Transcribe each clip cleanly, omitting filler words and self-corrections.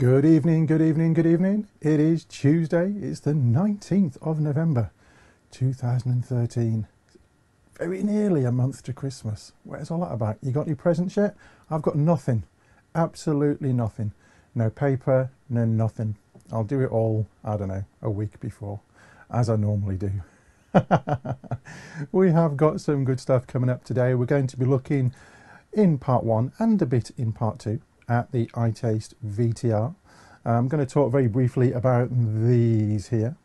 Good evening, good evening, good evening. It is Tuesday. It's the 19th of November, 2013. Very nearly a month to Christmas. Where's all that about? You got your presents yet? I've got nothing. Absolutely nothing. No paper, no nothing. I'll do it all, I don't know, a week before, as I normally do. We have got some good stuff coming up today. We're going to be looking in part one and a bit in part two at the iTaste VTR. I'm going to talk very briefly about these here,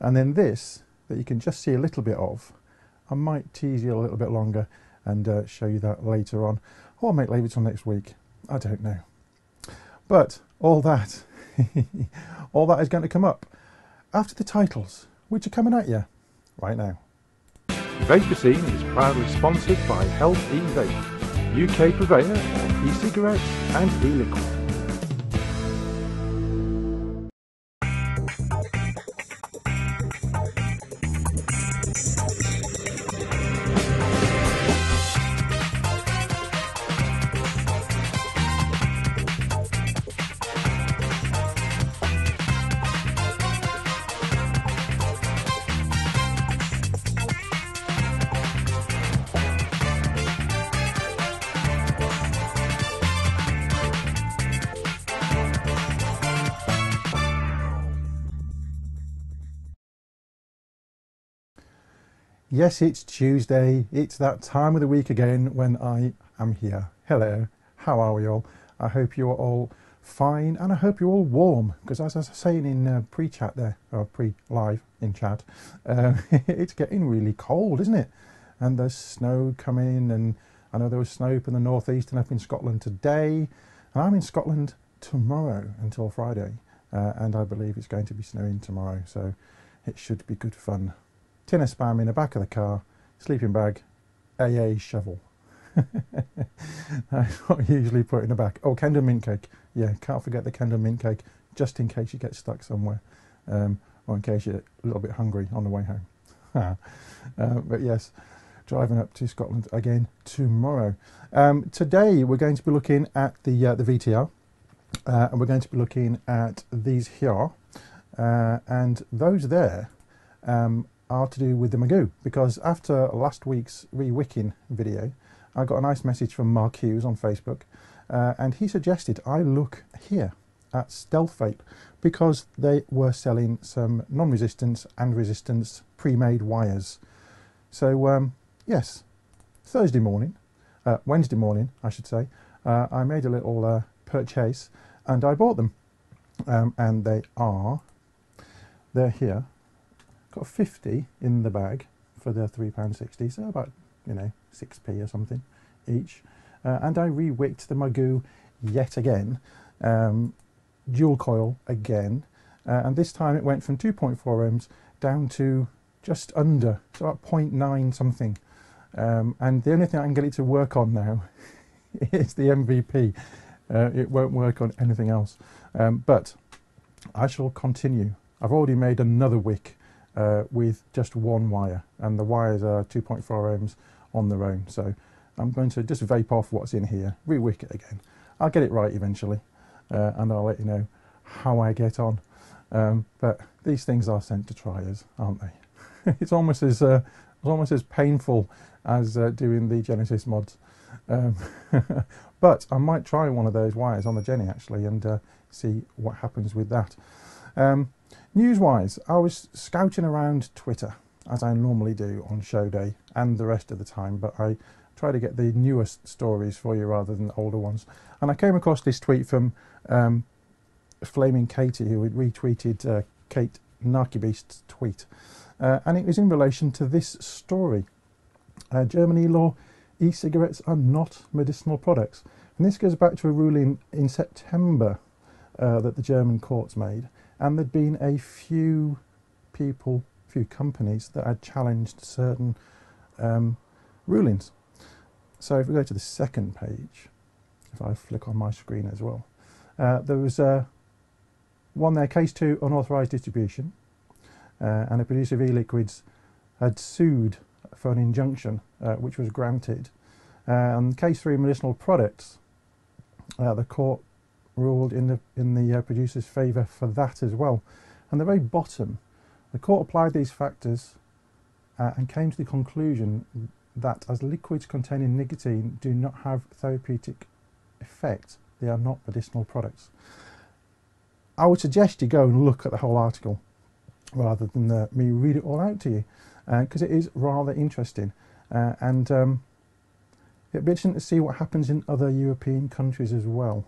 and then this that you can just see a little bit of. I might tease you a little bit longer and show you that later on, or make later till next week. I don't know. But all that, all that is going to come up after the titles, which are coming at you right now. Vaper Scene is proudly sponsored by Health E-Vape, UK purveyor of e-cigarettes and e-liquid. Yes, it's Tuesday. It's that time of the week again when I am here. Hello, how are we all? I hope you're all fine, and I hope you're all warm, because as I was saying in pre-chat there, or pre-live in chat, it's getting really cold, isn't it? And there's snow coming, and I know there was snow up in the northeast and up in Scotland today, and I'm in Scotland tomorrow until Friday, and I believe it's going to be snowing tomorrow, so it should be good fun. Tin of spam in the back of the car, sleeping bag, AA shovel. That's what you usually put in the back. Oh, Kendall Mint Cake. Yeah, can't forget the Kendall Mint Cake, just in case you get stuck somewhere, or in case you're a little bit hungry on the way home. But yes, driving up to Scotland again tomorrow. Today we're going to be looking at the VTR, and we're going to be looking at these here, and those there are to do with the Magoo, because after last week's re-wicking video I got a nice message from Mark Hughes on Facebook, and he suggested I look here at Stealth Vape because they were selling some non-resistance and resistance pre-made wires. So yes, Thursday morning, Wednesday morning I should say, I made a little purchase and I bought them, and they're here. Got 50 in the bag for their £3.60, so about, you know, 6p or something each. And I re-wicked the Magoo yet again, dual coil again, and this time it went from 2.4 ohms down to just under, so about 0.9 something. And the only thing I can get it to work on now is the MVP. It won't work on anything else, but I shall continue. I've already made another wick with just one wire, and the wires are 2.4 ohms on their own, so I'm going to just vape off what's in here, re-wick it again. I'll get it right eventually, and I'll let you know how I get on, but these things are sent to triers, aren't they? It's almost as painful as doing the Genesis mods, but I might try one of those wires on the Jenny actually and see what happens with that. News-wise, I was scouting around Twitter, as I normally do on show day and the rest of the time, but I try to get the newest stories for you rather than the older ones. And I came across this tweet from Flaming Katie, who had retweeted Kate Narkybeast's tweet. And it was in relation to this story. Germany law, e-cigarettes are not medicinal products. And this goes back to a ruling in September that the German courts made. And there'd been a few people, few companies that had challenged certain rulings. So if we go to the second page, if I flick on my screen as well, there was one there, Case 2, unauthorised distribution, and a producer of e-liquids had sued for an injunction, which was granted. And Case 3, medicinal products, the court ruled in the producer's favour for that as well. And the very bottom, the court applied these factors and came to the conclusion that as liquids containing nicotine do not have therapeutic effect, they are not medicinal products. I would suggest you go and look at the whole article rather than me read it all out to you, because it is rather interesting, and it'd be interesting to see what happens in other European countries as well,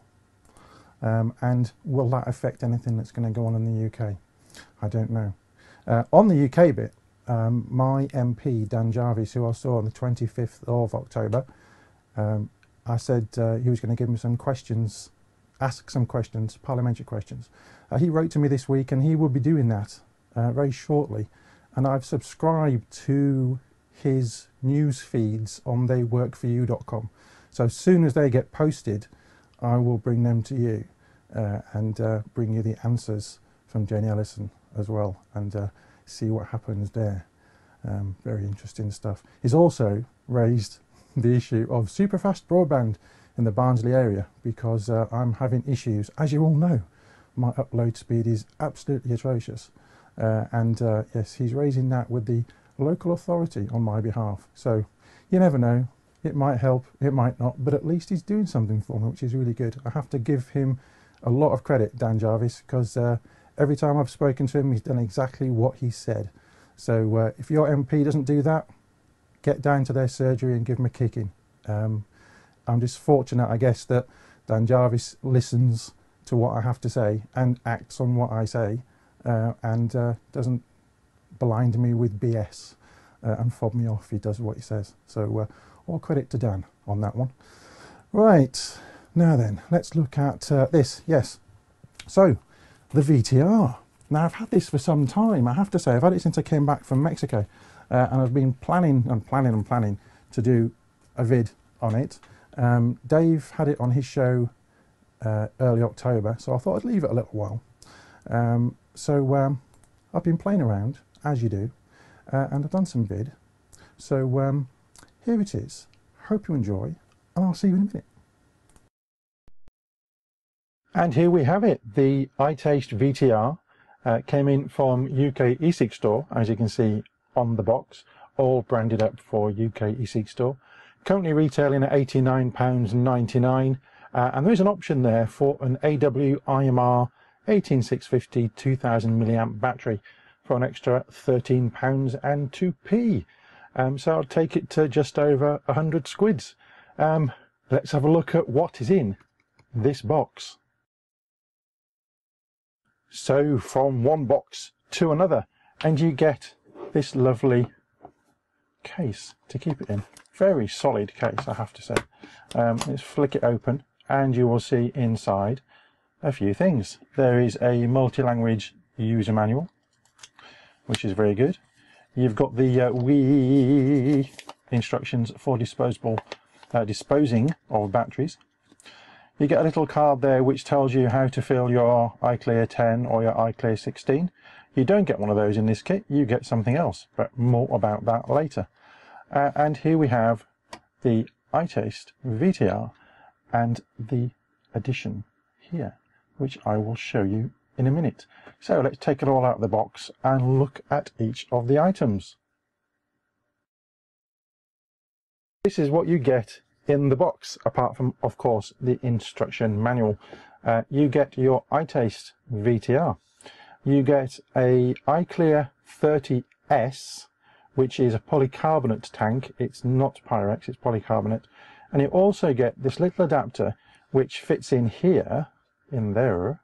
and will that affect anything that's going to go on in the UK? I don't know. On the UK bit, my MP Dan Jarvis, who I saw on the 25th of October, I said he was going to give me some questions, ask some questions, parliamentary questions. He wrote to me this week, and he will be doing that very shortly. And I've subscribed to his news feeds on theyworkforyou.com. So as soon as they get posted, I will bring them to you and bring you the answers from Jenny Ellison as well, and see what happens there. Very interesting stuff. He's also raised the issue of super fast broadband in the Barnsley area, because I'm having issues. As you all know, my upload speed is absolutely atrocious, and yes, he's raising that with the local authority on my behalf. So you never know, it might help, it might not, but at least he's doing something for me, which is really good. I have to give him a lot of credit, Dan Jarvis, because every time I've spoken to him, he's done exactly what he said. So if your MP doesn't do that, get down to their surgery and give them a kicking. I'm just fortunate, I guess, that Dan Jarvis listens to what I have to say and acts on what I say, and doesn't blind me with BS and fob me off. He does what he says. So all credit to Dan on that one. Right, now then, let's look at this. Yes, so the VTR. Now, I've had this for some time, I have to say. I've had it since I came back from Mexico, and I've been planning to do a vid on it. Dave had it on his show early October, so I thought I'd leave it a little while. So I've been playing around, as you do, and I've done some vid. So here it is. Hope you enjoy, and I'll see you in a minute. And here we have it. The iTaste VTR came in from UK eSig Store, as you can see on the box, all branded up for UK eSig Store. Currently retailing at £89.99, and there is an option there for an AW IMR 18650 2000 milliamp battery for an extra £13.02. So I'll take it to just over 100 squids. Let's have a look at what is in this box. So from one box to another, and you get this lovely case to keep it in. Very solid case, I have to say. Let's flick it open and you will see inside a few things. There is a multi-language user manual, which is very good. You've got the WEEE instructions for disposing of batteries. You get a little card there which tells you how to fill your iClear 10 or your iClear 16. You don't get one of those in this kit, you get something else, but more about that later. And here we have the iTaste VTR and the addition here, which I will show you in a minute. So let's take it all out of the box and look at each of the items. This is what you get in the box, apart from, of course, the instruction manual. You get your iTaste VTR. You get a iClear 30S, which is a polycarbonate tank. It's not Pyrex, it's polycarbonate. And you also get this little adapter which fits in here, in there,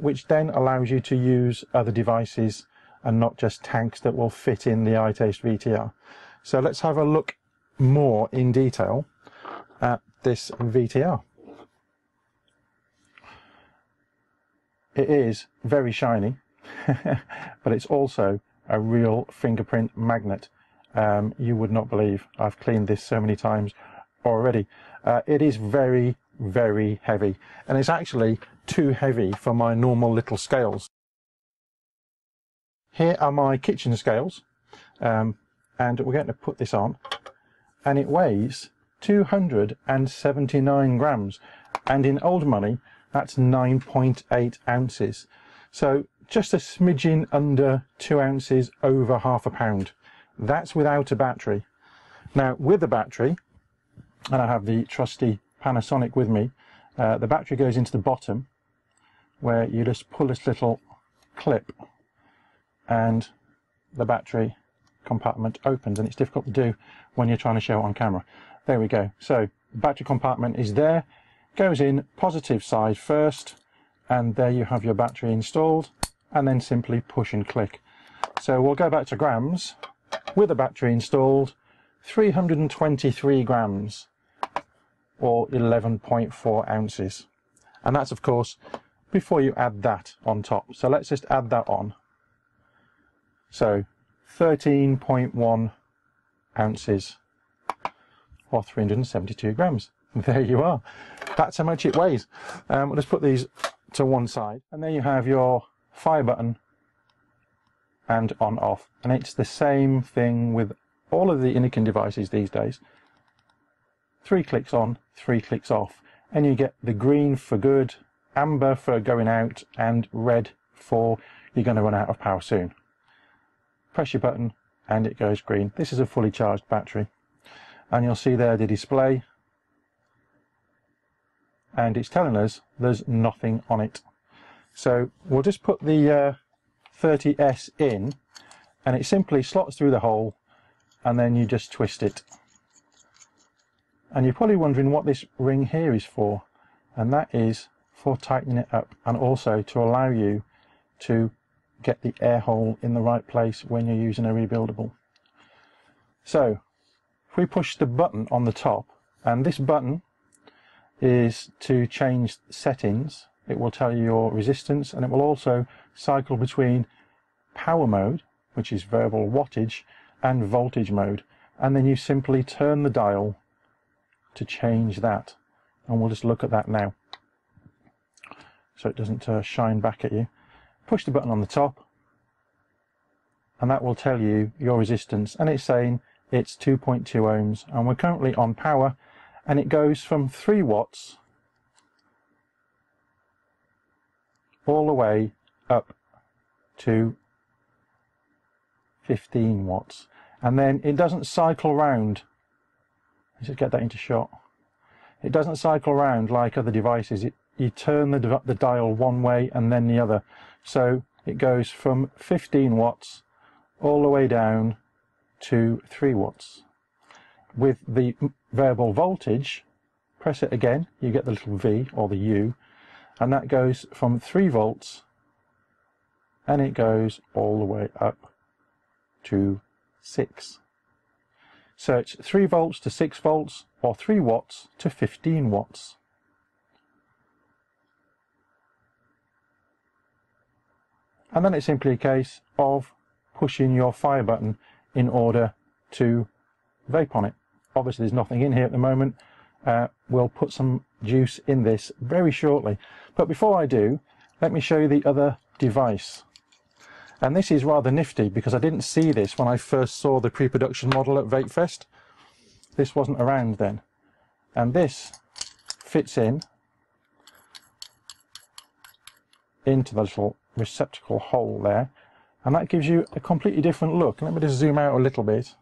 which then allows you to use other devices and not just tanks that will fit in the iTaste VTR. So let's have a look more in detail at this VTR. It is very shiny, but it's also a real fingerprint magnet. You would not believe I've cleaned this so many times already. It is very, very heavy, and it's actually too heavy for my normal little scales. Here are my kitchen scales, and we're going to put this on, and it weighs 279 grams, and in old money That's 9.8 ounces. So just a smidgen under 2 ounces over half a pound. That's without a battery. Now with a battery, and I have the trusty Panasonic with me, the battery goes into the bottom where you just pull this little clip and the battery compartment opens, and it's difficult to do when you're trying to show it on camera. There we go. So the battery compartment is there, goes in positive side first, and there you have your battery installed, and then simply push and click. So we'll go back to grams. With a battery installed, 323 grams or 11.4 ounces. And that's, of course, before you add that on top. So let's just add that on. So 13.1 ounces or 372 grams. There you are. That's how much it weighs. We'll just put these to one side, and there you have your fire button and on off. And it's the same thing with all of the Innokin devices these days. 3 clicks on, 3 clicks off, and you get the green for good, amber for going out, and red for you're going to run out of power soon. Press your button and it goes green. This is a fully charged battery, and you'll see there the display, and it's telling us there's nothing on it. So we'll just put the 30S in, and it simply slots through the hole, and then you just twist it. And you're probably wondering what this ring here is for, and that is for tightening it up, and also to allow you to get the air hole in the right place when you're using a rebuildable. So if we push the button on the top, and this button is to change settings, it will tell you your resistance, and it will also cycle between power mode, which is variable wattage, and voltage mode, and then you simply turn the dial to change that, and we'll just look at that now so it doesn't shine back at you. Push the button on the top, and that will tell you your resistance, and it's saying it's 2.2 ohms, and we're currently on power, and it goes from 3 watts all the way up to 15 watts, and then it doesn't cycle round. Let's just get that into shot. It doesn't cycle round like other devices. You turn the dial one way and then the other, so it goes from 15 watts all the way down to 3 watts. With the variable voltage, press it again, you get the little V or the U, and that goes from 3 volts, and it goes all the way up to 6. So it's 3 volts to 6 volts, or 3 watts to 15 watts. And then it's simply a case of pushing your fire button in order to vape on it. Obviously there's nothing in here at the moment. We'll put some juice in this very shortly. But before I do, let me show you the other device. And this is rather nifty because I didn't see this when I first saw the pre-production model at Vapefest. This wasn't around then. And this fits in into the little receptacle hole there, and that gives you a completely different look. Let me just zoom out a little bit.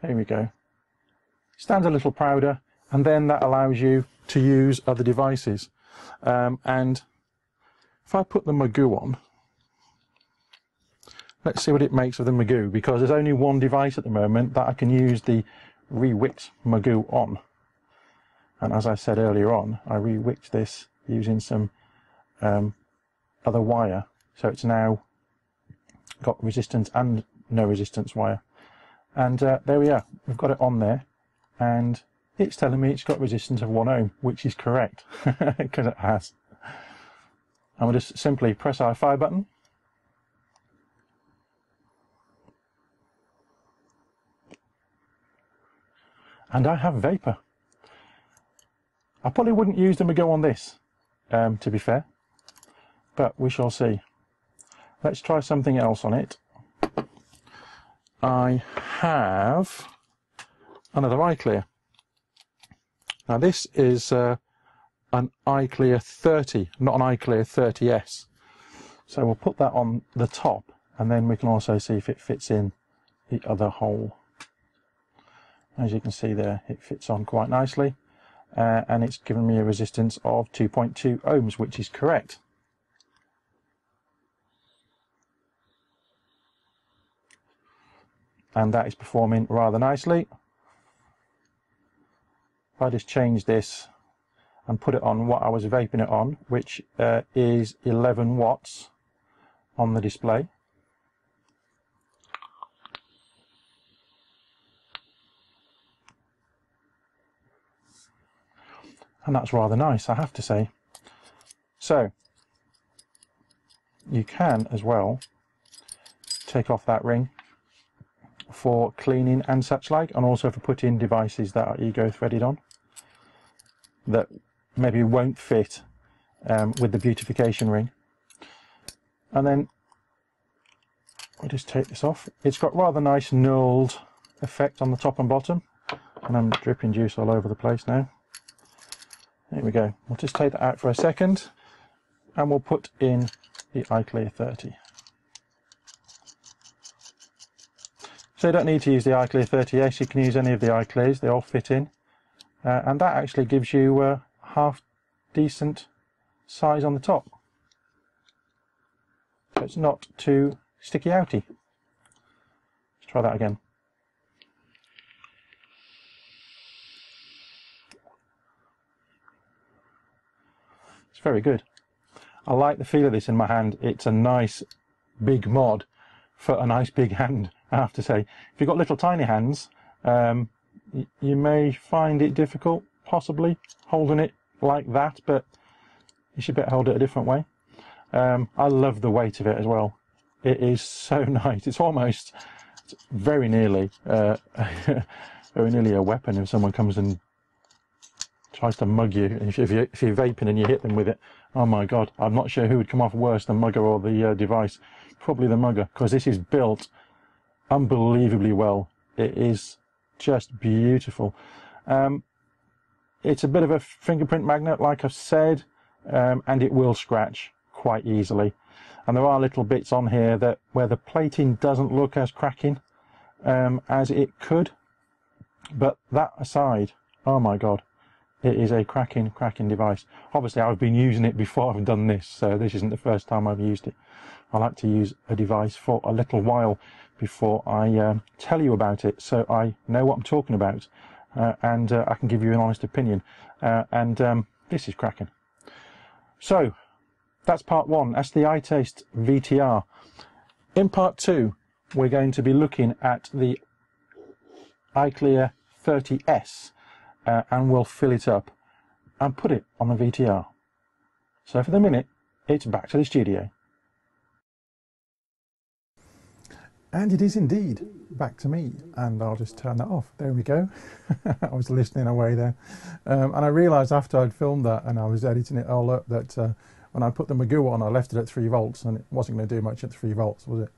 There we go. Stands a little prouder, and then that allows you to use other devices. And if I put the Magoo on, let's see what it makes of the Magoo, because there's only one device at the moment that I can use the re-wicked Magoo on. And as I said earlier on, I re-wicked this using some other wire, so it's now got resistance and no resistance wire, and there we are, we've got it on there, and it's telling me it's got resistance of 1 ohm, which is correct because it has. And we'll just simply press our fire button, and I have vapour. I probably wouldn't use the Magoo on this, to be fair, but we shall see. Let's try something else on it. I have another iClear. Now this is an iClear 30, not an iClear 30S. So we'll put that on the top, and then we can also see if it fits in the other hole. As you can see there, it fits on quite nicely, and it's given me a resistance of 2.2 ohms, which is correct. And that is performing rather nicely. If I just change this and put it on what I was vaping it on, which is 11 watts on the display. And that's rather nice, I have to say. So you can as well take off that ring for cleaning and such like, and also for putting devices that are ego threaded on that maybe won't fit with the beautification ring. And then I'll just take this off. It's got rather nice knurled effect on the top and bottom, and I'm dripping juice all over the place now. There we go. We'll just take that out for a second, and we'll put in the iClear 30. So you don't need to use the iClear 30S, you can use any of the iClears, they all fit in. And that actually gives you a half decent size on the top. So it's not too sticky outy. Let's try that again. It's very good. I like the feel of this in my hand. It's a nice big mod for a nice big hand, I have to say. If you've got little tiny hands, you may find it difficult, possibly, holding it like that, but you should better hold it a different way. I love the weight of it as well. It is so nice. It's almost, very nearly, very nearly a weapon if someone comes and tries to mug you. If you're vaping and you hit them with it, oh my God, I'm not sure who would come off worse, the mugger or the device. Probably the mugger, because this is built unbelievably well. It is just beautiful. It's a bit of a fingerprint magnet, like I've said, and it will scratch quite easily, and there are little bits on here that where the plating doesn't look as cracking as it could, but that aside, oh my God, it is a cracking device. Obviously I've been using it before I've done this, so this isn't the first time I've used it. I like to use a device for a little while before I tell you about it, so I know what I'm talking about, and I can give you an honest opinion, and this is cracking. So that's part one, that's the iTaste VTR. In part two we're going to be looking at the iClear 30S, and we'll fill it up and put it on the VTR. So for the minute, it's back to the studio. And it is indeed back to me, and I'll just turn that off. There we go. I was listening away there, and I realised after I'd filmed that and I was editing it all up that when I put the Magoo on, I left it at 3 volts, and it wasn't going to do much at 3 volts, was it?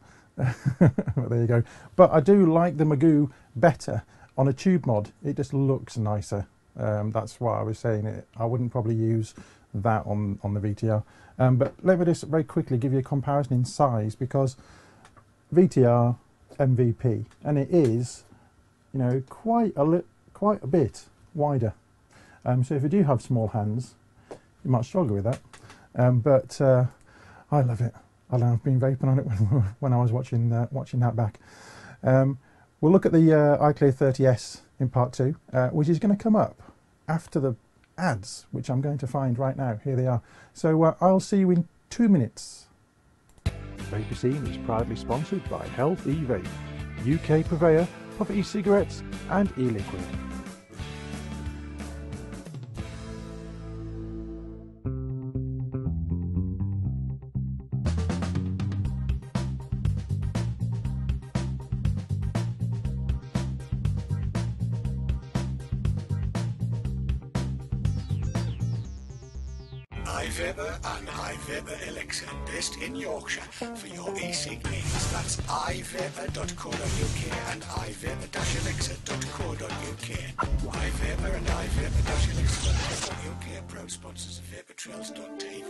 But there you go. But I do like the Magoo better on a tube mod. It just looks nicer. That's why I was saying it. I wouldn't probably use that on the VTR. But let me just very quickly give you a comparison in size, because VTR MVP, and it is, you know, quite a bit wider, so if you do have small hands you might struggle with that, but I love it. I've been vaping on it when I was watching that back. We'll look at the iClear 30S in part 2, which is going to come up after the ads, which I'm going to find right now. Here they are. So I'll see you in 2 minutes. Vaper Scene is proudly sponsored by Health E-Vape, UK purveyor of e-cigarettes and e-liquid. iVapour and iVapour-Elixir, based in Yorkshire. For your e-cig needs, that's iVapour.co.uk and iVapour-Elixir.co.uk. iVapour and iVapour-Elixir Your care proud sponsors of VapourTrails.tv.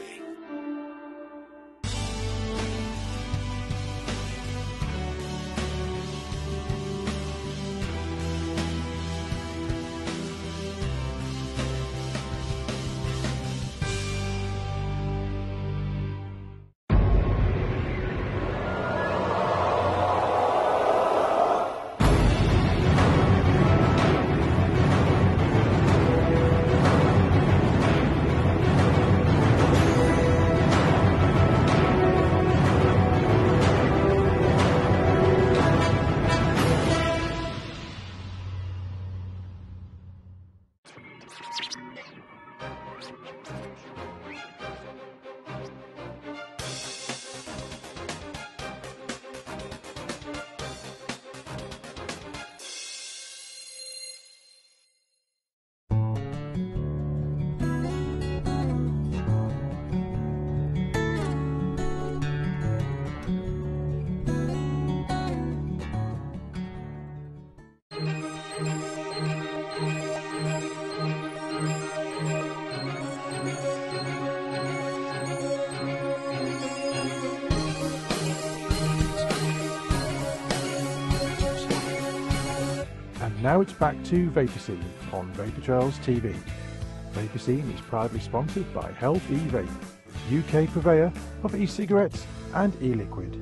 Now it's back to Vaper Scene on VapourTrailsTV. Vaper Scene is proudly sponsored by Health E-Vape, UK purveyor of e-cigarettes and e-liquid.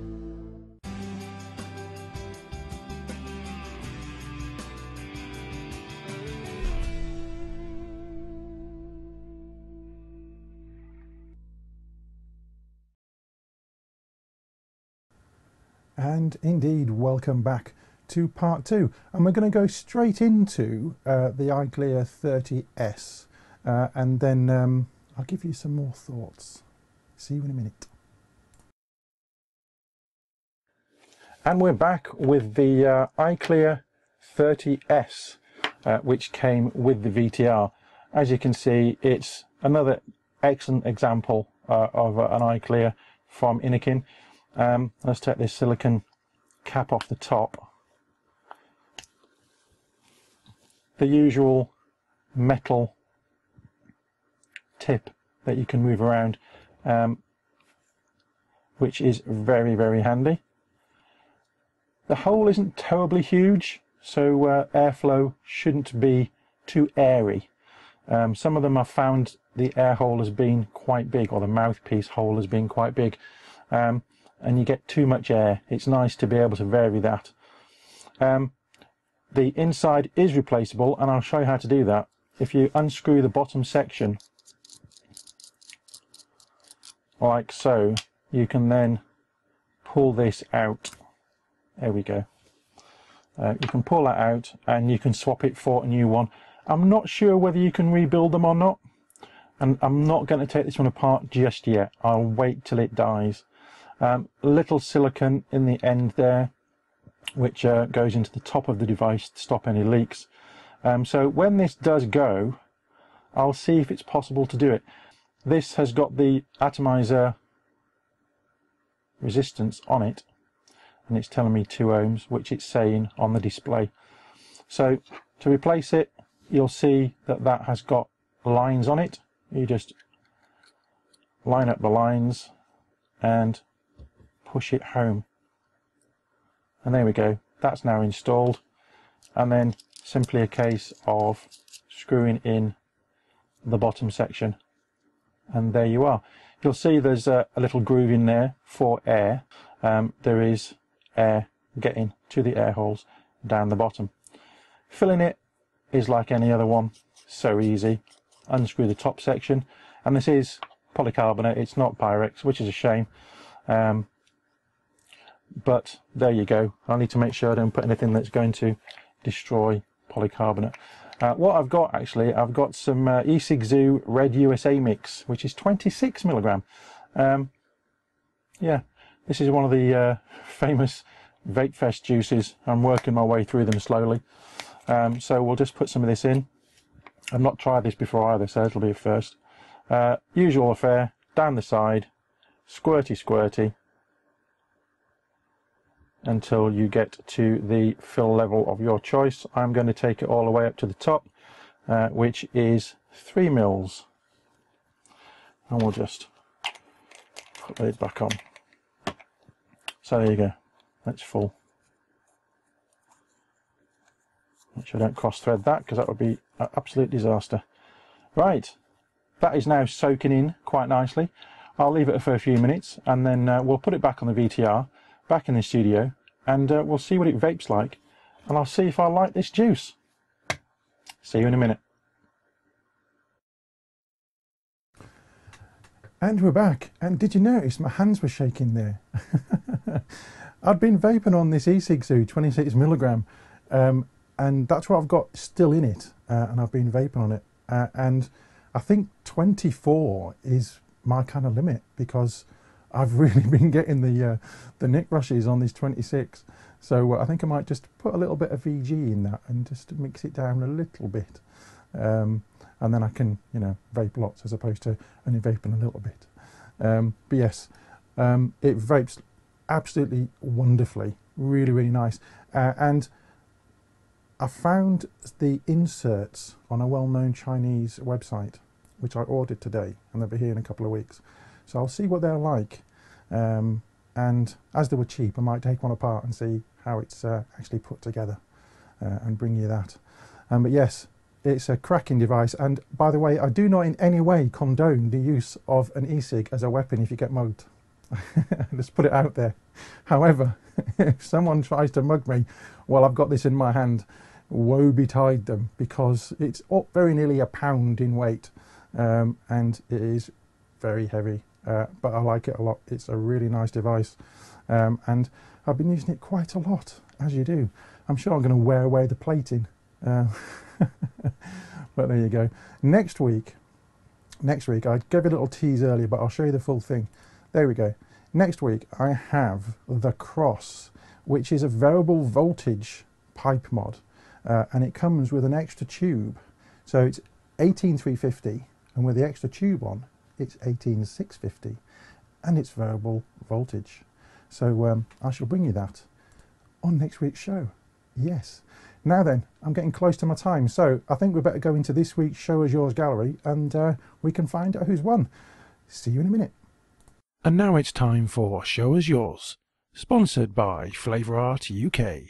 And indeed, welcome back to part two, and we're going to go straight into the iClear 30S, and then I'll give you some more thoughts. See you in a minute. And we're back with the iClear 30S, which came with the VTR. As you can see, it's another excellent example of an iClear from Innokin. Let's take this silicon cap off the top. The usual metal tip that you can move around, which is very, very handy. The hole isn't terribly huge, so airflow shouldn't be too airy. Some of them I've found the air hole has been quite big, or the mouthpiece hole has been quite big, and you get too much air. It's nice to be able to vary that. The inside is replaceable, and I'll show you how to do that. If you unscrew the bottom section, like so, you can then pull this out. There we go. You can pull that out, and you can swap it for a new one. I'm not sure whether you can rebuild them or not, and I'm not going to take this one apart just yet. I'll wait till it dies. Little silicone in the end there, which goes into the top of the device to stop any leaks. So when this does go, I'll see if it's possible to do it. This has got the atomizer resistance on it, and it's telling me 2 ohms, which it's saying on the display. So to replace it, you'll see that that has got lines on it. You just line up the lines and push it home. And there we go, that's now installed, and then simply a case of screwing in the bottom section, and there you are. You'll see there's a little groove in there for air. There is air getting to the air holes down the bottom. Filling it is like any other one, so easy. Unscrew the top section, and this is polycarbonate, it's not Pyrex, which is a shame. But there you go. I need to make sure I don't put anything that's going to destroy polycarbonate. What I've got, actually, I've got some eSigZoo Red USA mix, which is 26 mg. Yeah, this is one of the famous Vapefest juices. I'm working my way through them slowly. So we'll just put some of this in. I've not tried this before either, so it'll be a first. Usual affair, down the side, squirty squirty, until you get to the fill level of your choice. I'm going to take it all the way up to the top, which is 3 mils, and we'll just put the lid back on. So there you go, that's full. Make sure I don't cross thread that, because that would be an absolute disaster. Right, that is now soaking in quite nicely. I'll leave it for a few minutes, and then we'll put it back on the VTR, back in the studio, and we'll see what it vapes like, and I'll see if I like this juice. See you in a minute. And we're back, and did you notice my hands were shaking there? I've been vaping on this eSigZoo 26 milligram, and that's what I've got still in it, and I've been vaping on it, and I think 24 is my kind of limit, because I've really been getting the nick rushes on these 26. So I think I might just put a little bit of VG in that and just mix it down a little bit, and then I can, you know, vape lots as opposed to only vaping a little bit. But yes, it vapes absolutely wonderfully, really, really nice. And I found the inserts on a well-known Chinese website, which I ordered today, and they'll be here in a couple of weeks. So I'll see what they're like, and as they were cheap, I might take one apart and see how it's actually put together, and bring you that. But yes, it's a cracking device, and by the way, I do not in any way condone the use of an e-cig as a weapon if you get mugged. Let's put it out there. However, if someone tries to mug me while I've got this in my hand, woe betide them, because it's up very nearly a pound in weight. And it is very heavy, but I like it a lot. It's a really nice device, and I've been using it quite a lot, as you do. I'm sure I'm going to wear away the plating, but there you go. Next week, I gave a little tease earlier, but I'll show you the full thing. There we go. Next week, I have the Cross, which is a variable voltage pipe mod, and it comes with an extra tube. So it's 18350. And with the extra tube on, it's 18650, and it's variable voltage. So I shall bring you that on next week's show. Yes. Now then, I'm getting close to my time, so I think we better go into this week's Show Us Yours gallery, and we can find out who's won. See you in a minute. And now it's time for Show Us Yours, sponsored by Flavour Art UK.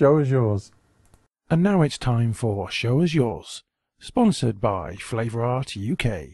Show Us Yours. And now it's time for Show Us Yours, sponsored by Flavour Art UK.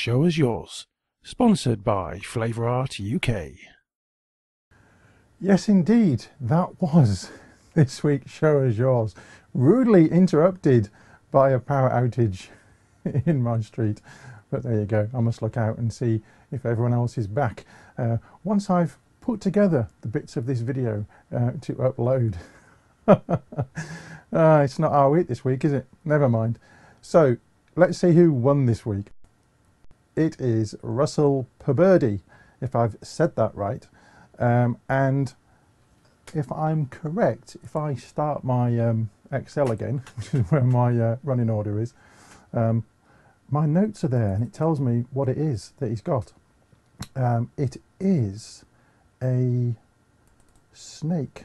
Show Us Yours, sponsored by Flavour Art UK. Yes, indeed, that was this week's Show Us Yours, rudely interrupted by a power outage in my street. But there you go, I must look out and see if everyone else is back. Once I've put together the bits of this video to upload. It's not our week this week, is it? Never mind. So let's see who won this week. It is Russell Poburdy, if I've said that right. And if I'm correct, if I start my Excel again, which is where my running order is, my notes are there and it tells me what it is that he's got. It is a snake.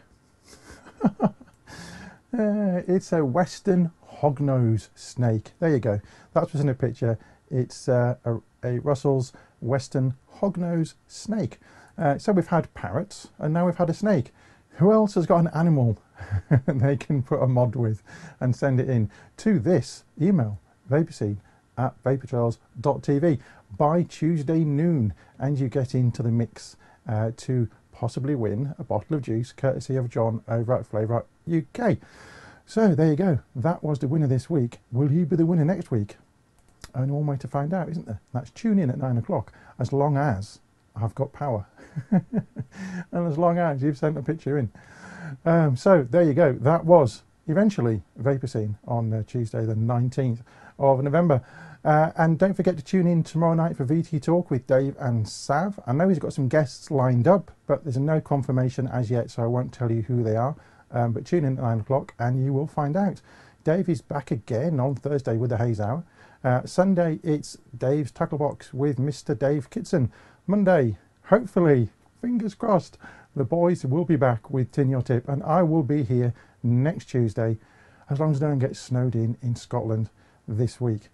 It's a Western Hognose Snake. There you go. That's what's in the picture. It's a Russell's Western Hognose Snake. So we've had parrots and now we've had a snake. Who else has got an animal they can put a mod with and send it in to this email, vaperscene@vaportrails.tv, by Tuesday noon, and you get into the mix to possibly win a bottle of juice courtesy of John over at Flavour Art UK. So there you go, that was the winner this week. Will he be the winner next week? Only one way to find out, isn't there? That's tune in at 9 o'clock, as long as I've got power and as long as you've sent a picture in. So there you go, that was eventually Vaper Scene on Tuesday the 19th of November. And don't forget to tune in tomorrow night for VT Talk with Dave and Sav. I know he's got some guests lined up, but there's no confirmation as yet, so I won't tell you who they are. But tune in at 9 o'clock and you will find out. Dave is back again on Thursday with the Hayes Hour. Sunday, it's Dave's Tackle Box with Mr. Dave Kitson. Monday, hopefully, fingers crossed, the boys will be back with Tin Your Tip, and I will be here next Tuesday, as long as no one gets snowed in Scotland this week.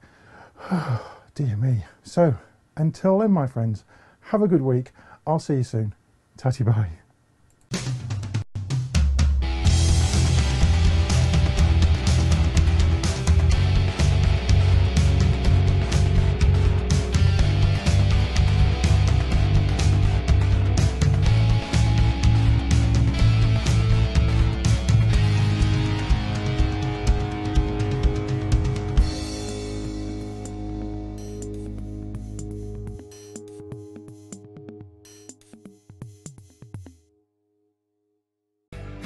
Dear me. So, until then, my friends, have a good week. I'll see you soon. Tatty bye.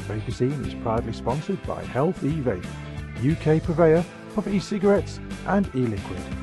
Vaper Scene is proudly sponsored by Health E-Vape, UK purveyor of e-cigarettes and e-liquid.